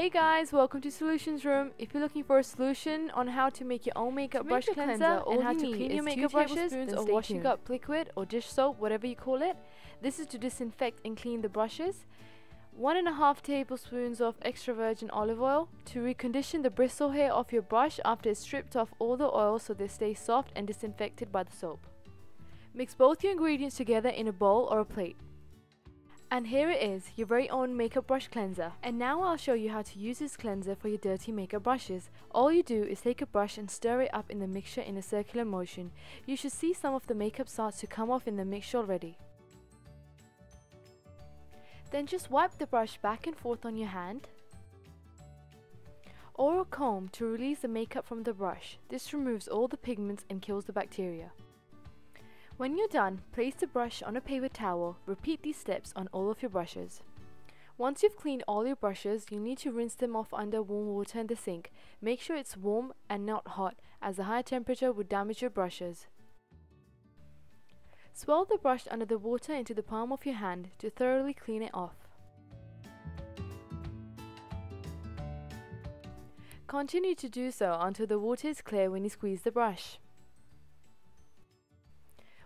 Hey guys, welcome to Solutions Room. If you're looking for a solution on how to make your own makeup brush cleanser and how to clean your makeup brushes or washing up liquid or dish soap, whatever you call it, this is to disinfect and clean the brushes. 1.5 tablespoons of extra virgin olive oil to recondition the bristle hair off your brush after it's stripped off all the oil so they stay soft and disinfected by the soap. Mix both your ingredients together in a bowl or a plate. And here it is, your very own makeup brush cleanser. And now I'll show you how to use this cleanser for your dirty makeup brushes. All you do is take a brush and stir it up in the mixture in a circular motion. You should see some of the makeup starts to come off in the mixture already. Then just wipe the brush back and forth on your hand or a comb to release the makeup from the brush. This removes all the pigments and kills the bacteria. When you're done, place the brush on a paper towel. Repeat these steps on all of your brushes. Once you've cleaned all your brushes, you need to rinse them off under warm water in the sink. Make sure it's warm and not hot, as a high temperature would damage your brushes. Swirl the brush under the water into the palm of your hand to thoroughly clean it off. Continue to do so until the water is clear when you squeeze the brush.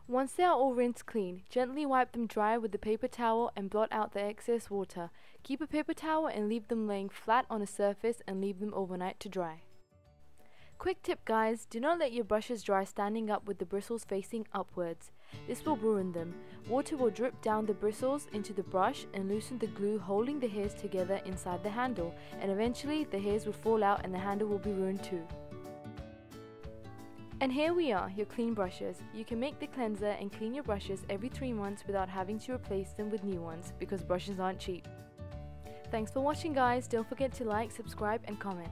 Once they are all rinsed clean, gently wipe them dry with the paper towel and blot out the excess water. Keep a paper towel and leave them laying flat on a surface and leave them overnight to dry. Quick tip guys, do not let your brushes dry standing up with the bristles facing upwards. This will ruin them. Water will drip down the bristles into the brush and loosen the glue holding the hairs together inside the handle, and eventually the hairs will fall out and the handle will be ruined too. And here we are, your clean brushes. You can make the cleanser and clean your brushes every 3 months without having to replace them with new ones, because brushes aren't cheap. Thanks for watching guys, don't forget to like, subscribe and comment.